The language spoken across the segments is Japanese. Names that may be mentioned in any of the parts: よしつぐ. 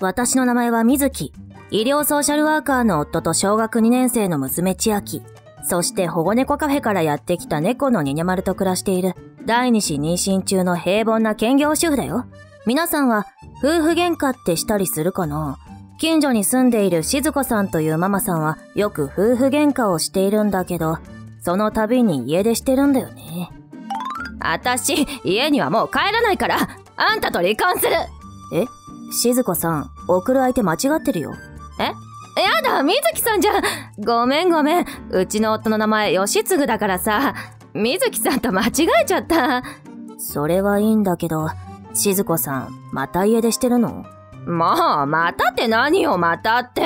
私の名前は水木。医療ソーシャルワーカーの夫と小学2年生の娘千秋。そして保護猫カフェからやってきた猫のににゃまると暮らしている第二子妊娠中の平凡な兼業主婦だよ。皆さんは夫婦喧嘩ってしたりするかな？近所に住んでいる静子さんというママさんはよく夫婦喧嘩をしているんだけど、その度に家出してるんだよね。あたし、家にはもう帰らないから、あんたと離婚する。え？静子さん、送る相手間違ってるよ。え？やだ、水木さんじゃん。ごめんごめん。うちの夫の名前、吉次だからさ、水木さんと間違えちゃった。それはいいんだけど、静子さん、また家出してるの？もう、またって何よ、またって。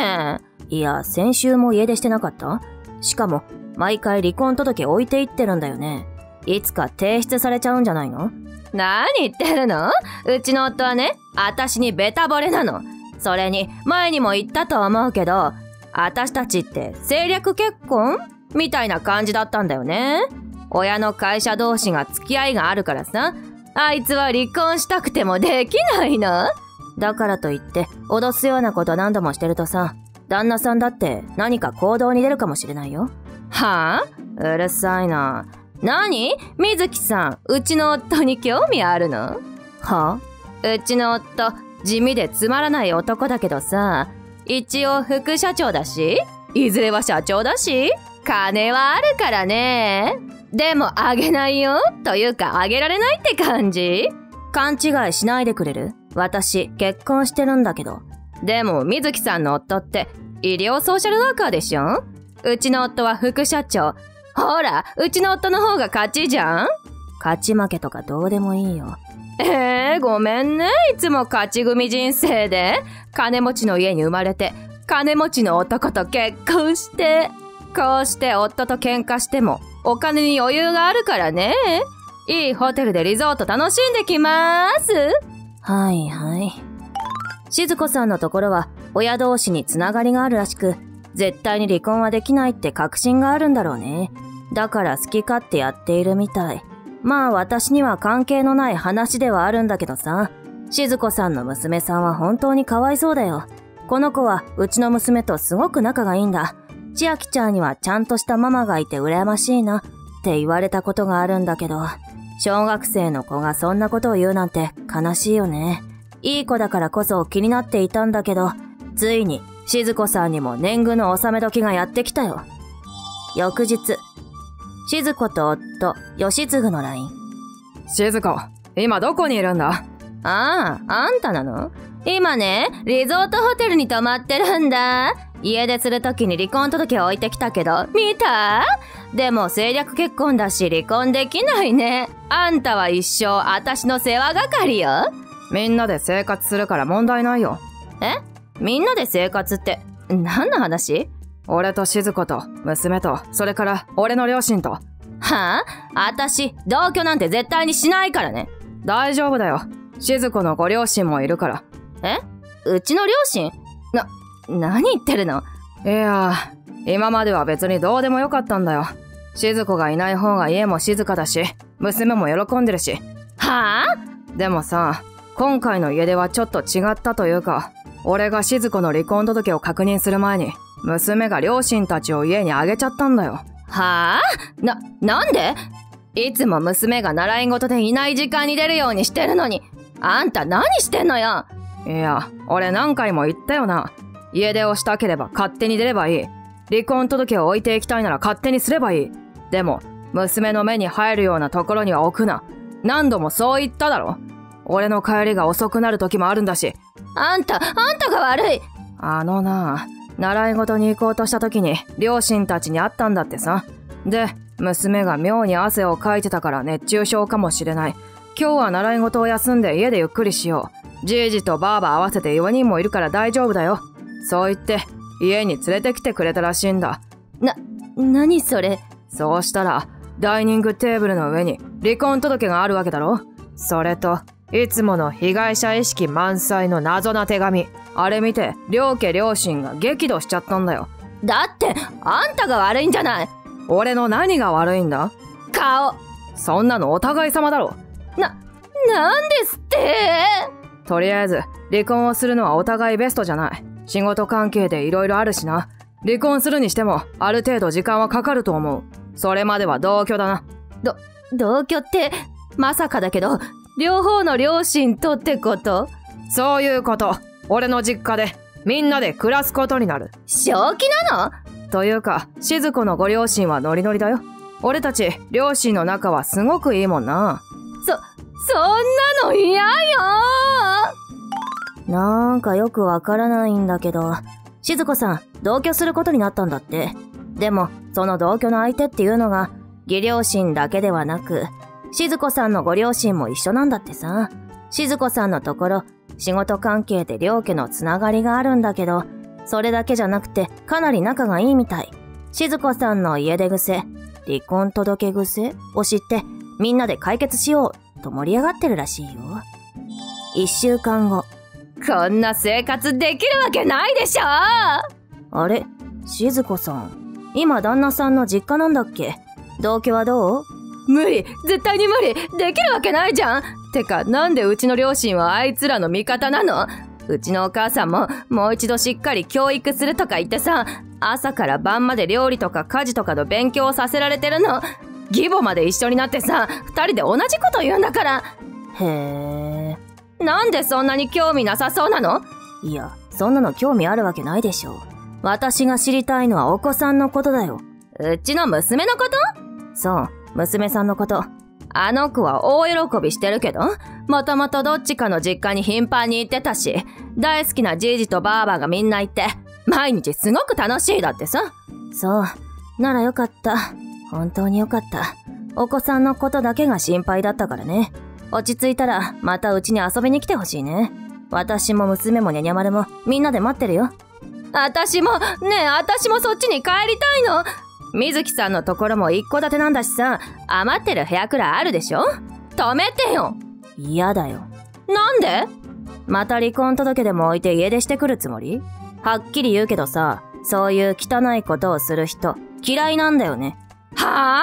いや、先週も家出してなかった？しかも、毎回離婚届置いていってるんだよね。いつか提出されちゃうんじゃないの？何言ってるの？うちの夫はね、私にベタ惚れなの。それに、前にも言ったと思うけど、私たちって政略結婚？みたいな感じだったんだよね。親の会社同士が付き合いがあるからさ、あいつは離婚したくてもできないの。だからといって、脅すようなこと何度もしてるとさ、旦那さんだって何か行動に出るかもしれないよ。はぁ？うるさいな。何？水木さん、うちの夫に興味あるの？はぁ？うちの夫、地味でつまらない男だけどさ、一応副社長だし、いずれは社長だし、金はあるからね。でもあげないよ、というかあげられないって感じ？勘違いしないでくれる？私、結婚してるんだけど。でも、水木さんの夫って、医療ソーシャルワーカーでしょ？うちの夫は副社長。ほら、うちの夫の方が勝ちじゃん？勝ち負けとかどうでもいいよ。ごめんね。いつも勝ち組人生で。金持ちの家に生まれて、金持ちの男と結婚して。こうして夫と喧嘩しても、お金に余裕があるからね。いいホテルでリゾート楽しんできまーす。はいはい。静子さんのところは、親同士につながりがあるらしく、絶対に離婚はできないって確信があるんだろうね。だから好き勝手やっているみたい。まあ私には関係のない話ではあるんだけどさ、静子さんの娘さんは本当にかわいそうだよ。この子はうちの娘とすごく仲がいいんだ。千秋ちゃんにはちゃんとしたママがいて羨ましいなって言われたことがあるんだけど、小学生の子がそんなことを言うなんて悲しいよね。いい子だからこそ気になっていたんだけど、ついに静子さんにも年貢の納め時がやってきたよ。翌日、静子と夫、吉次の LINE。静子、今どこにいるんだ？ああ、あんたなの？今ね、リゾートホテルに泊まってるんだ。家出するときに離婚届を置いてきたけど、見た？でも政略結婚だし離婚できないね。あんたは一生私の世話係よ。みんなで生活するから問題ないよ。え？みんなで生活って、何の話？俺と静子と、娘と、それから俺の両親と。はあ？あたし、同居なんて絶対にしないからね。大丈夫だよ。静子のご両親もいるから。え？うちの両親？何言ってるの？いや、今までは別にどうでもよかったんだよ。静子がいない方が家も静かだし、娘も喜んでるし。はあ？でもさ、今回の家出はちょっと違ったというか、俺が静子の離婚届を確認する前に、娘が両親たちを家にあげちゃったんだよ。はぁ？なんで？いつも娘が習い事でいない時間に出るようにしてるのに、あんた何してんのよ！いや、俺何回も言ったよな。家出をしたければ勝手に出ればいい。離婚届を置いていきたいなら勝手にすればいい。でも、娘の目に入るようなところには置くな。何度もそう言っただろ。俺の帰りが遅くなる時もあるんだし。あんたが悪い！習い事に行こうとした時に両親たちに会ったんだってさ。で、娘が妙に汗をかいてたから熱中症かもしれない。今日は習い事を休んで家でゆっくりしよう。じいじとばあば合わせて4人もいるから大丈夫だよ。そう言って、家に連れてきてくれたらしいんだ。何それ？そうしたら、ダイニングテーブルの上に離婚届があるわけだろ？それと、いつもの被害者意識満載の謎な手紙。あれ見て、両家両親が激怒しちゃったんだよ。だって、あんたが悪いんじゃない！俺の何が悪いんだ？顔！そんなのお互い様だろ。なんですって！とりあえず離婚をするのはお互いベストじゃない。仕事関係でいろいろあるしな。離婚するにしてもある程度時間はかかると思う。それまでは同居だな。同居ってまさかだけど、両方の両親とってこと？そういうこと。俺の実家でみんなで暮らすことになる。正気なの？というか静子のご両親はノリノリだよ。俺たち両親の仲はすごくいいもんな。そんなの嫌よー。なんかよくわからないんだけど、静子さん同居することになったんだって。でもその同居の相手っていうのが義両親だけではなく、静子さんのご両親も一緒なんだってさ。静子さんのところ仕事関係で両家のつながりがあるんだけど、それだけじゃなくてかなり仲がいいみたい。静子さんの家出癖、離婚届癖を知ってみんなで解決しようと盛り上がってるらしいよ。1週間後。こんな生活できるわけないでしょ。あれ、静子さん今旦那さんの実家なんだっけ？同居はどう？無理、絶対に無理。できるわけないじゃん。てかなんでうちの両親はあいつらの味方なの？うちのお母さんももう一度しっかり教育するとか言ってさ、朝から晩まで料理とか家事とかの勉強をさせられてるの。義母まで一緒になってさ、2人で同じこと言うんだから。へえ、なんでそんなに興味なさそうなの？いや、そんなの興味あるわけないでしょ。私が知りたいのはお子さんのことだよ。うちの娘のこと？そう、娘さんのこと。あの子は大喜びしてるけど、もともとどっちかの実家に頻繁に行ってたし、大好きなじいじとばあばがみんな行って毎日すごく楽しいだってさ。そうならよかった。本当によかった。お子さんのことだけが心配だったからね。落ち着いたらまたうちに遊びに来てほしいね。私も娘もねにゃまるもみんなで待ってるよ。私もそっちに帰りたいの。水木さんのところも一戸建てなんだしさ、余ってる部屋くらいあるでしょ。止めてよ。嫌だよ。なんで？また離婚届でも置いて家出してくるつもり？はっきり言うけどさ、そういう汚いことをする人嫌いなんだよね。は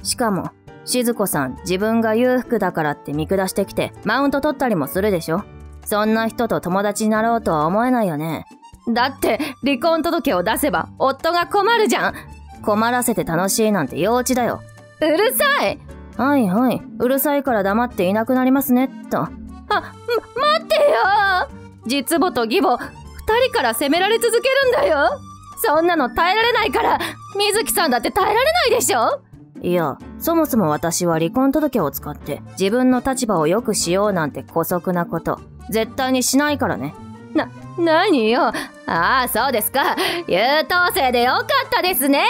ぁ？しかも静子さん自分が裕福だからって見下してきてマウント取ったりもするでしょ。そんな人と友達になろうとは思えないよね。だって離婚届を出せば夫が困るじゃん。困らせて楽しいなんて幼稚だよ。うるさい。はいはい、うるさいから黙っていなくなりますねっと。待ってよ。実母と義母2人から責められ続けるんだよ。そんなの耐えられないから。水木さんだって耐えられないでしょ。いや、そもそも私は離婚届を使って自分の立場を良くしようなんて姑息なこと絶対にしないからね。何よ。ああ、そうですか。優等生でよかったですね。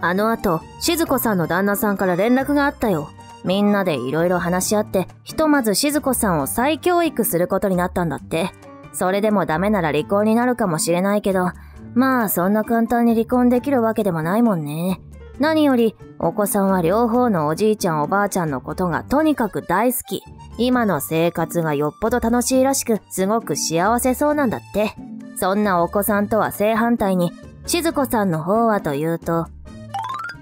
あの後、静子さんの旦那さんから連絡があったよ。みんなでいろいろ話し合って、ひとまず静子さんを再教育することになったんだって。それでもダメなら離婚になるかもしれないけど、まあそんな簡単に離婚できるわけでもないもんね。何より、お子さんは両方のおじいちゃんおばあちゃんのことがとにかく大好き。今の生活がよっぽど楽しいらしく、すごく幸せそうなんだって。そんなお子さんとは正反対に、静子さんの方はというと。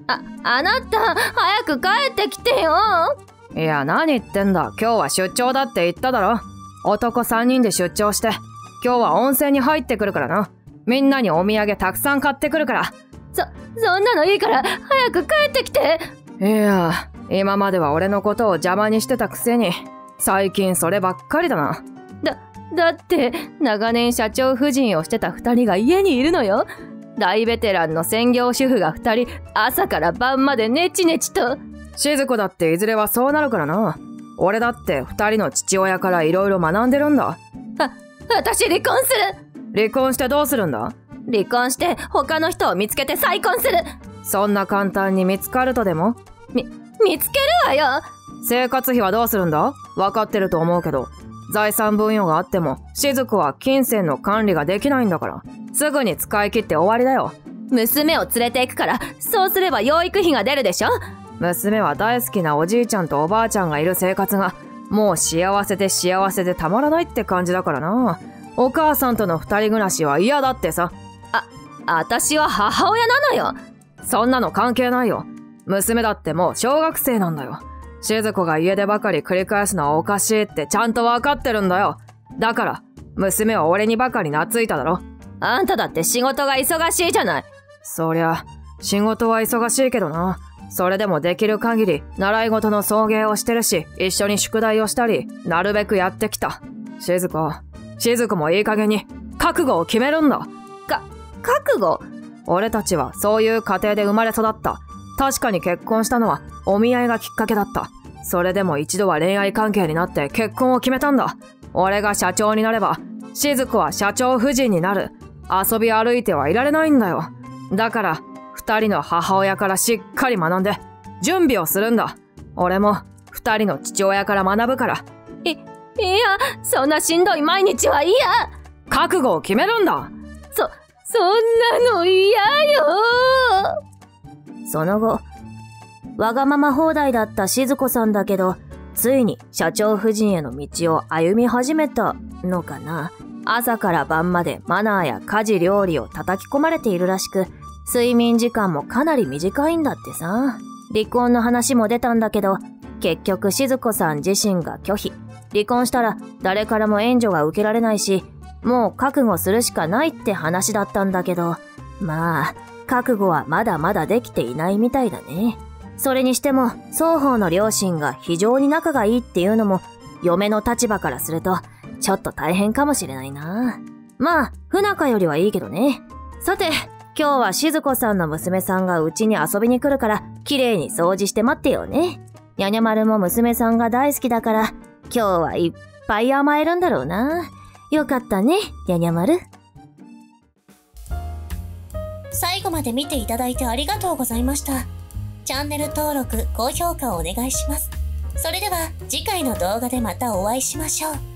あなた、早く帰ってきてよ。いや、何言ってんだ。今日は出張だって言っただろ。男3人で出張して、今日は温泉に入ってくるからな。みんなにお土産たくさん買ってくるから。そんなのいいから早く帰ってきて。いや、今までは俺のことを邪魔にしてたくせに、最近そればっかりだな。だって長年社長夫人をしてた2人が家にいるのよ。大ベテランの専業主婦が2人、朝から晩までネチネチと。静子だっていずれはそうなるからな。俺だって2人の父親からいろいろ学んでるんだ。私離婚する。離婚してどうするんだ？離婚して他の人を見つけて再婚する。そんな簡単に見つかるとでも？見つけるわよ。生活費はどうするんだ？分かってると思うけど、財産分与があっても静子は金銭の管理ができないんだから、すぐに使い切って終わりだよ。娘を連れて行くから、そうすれば養育費が出るでしょ。娘は大好きなおじいちゃんとおばあちゃんがいる生活がもう幸せでたまらないって感じだからな。お母さんとの2人暮らしは嫌だってさ。私は母親なのよ。そんなの関係ないよ。娘だってもう小学生なんだよ。静子が家出ばかり繰り返すのはおかしいってちゃんと分かってるんだよ。だから、娘は俺にばかり懐いただろ。あんただって仕事が忙しいじゃない。そりゃ、仕事は忙しいけどな。それでもできる限り、習い事の送迎をしてるし、一緒に宿題をしたり、なるべくやってきた。静子もいい加減に、覚悟を決めるんだ。覚悟?俺たちはそういう家庭で生まれ育った。確かに結婚したのはお見合いがきっかけだった。それでも一度は恋愛関係になって結婚を決めたんだ。俺が社長になれば、静子は社長夫人になる。遊び歩いてはいられないんだよ。だから、二人の母親からしっかり学んで、準備をするんだ。俺も、二人の父親から学ぶから。いや、そんなしんどい毎日は嫌!覚悟を決めるんだ!そんなの嫌よ!その後、わがまま放題だった静子さんだけど、ついに社長夫人への道を歩み始めたのかな。朝から晩までマナーや家事料理を叩き込まれているらしく、睡眠時間もかなり短いんだってさ。離婚の話も出たんだけど、結局静子さん自身が拒否。離婚したら誰からも援助が受けられないし、もう覚悟するしかないって話だったんだけど、まあ、覚悟はまだまだできていないみたいだね。それにしても、双方の両親が非常に仲がいいっていうのも、嫁の立場からすると、ちょっと大変かもしれないな。まあ、不仲よりはいいけどね。さて、今日は静子さんの娘さんがうちに遊びに来るから、綺麗に掃除して待ってよね。にゃにゃまるも娘さんが大好きだから、今日はいっぱい甘えるんだろうな。よかったね、にゃにゃまる。最後まで見ていただいてありがとうございました。チャンネル登録、高評価をお願いします。それでは次回の動画でまたお会いしましょう。